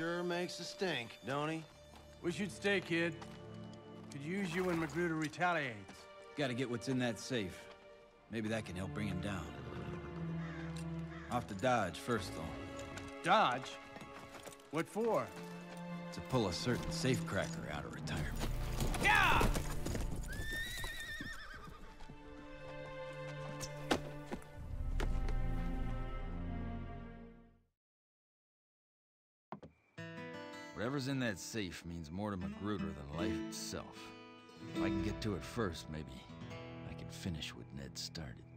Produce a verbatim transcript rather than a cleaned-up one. Sure makes a stink, don't he? Wish you'd stay, kid. Could use you when Magruder retaliates. Gotta get what's in that safe. Maybe that can help bring him down. Off to Dodge first, though. Dodge? What for? To pull a certain safecracker out of retirement. Yeah! Whatever's in that safe means more to Magruder than life itself. If I can get to it first, maybe I can finish what Ned started.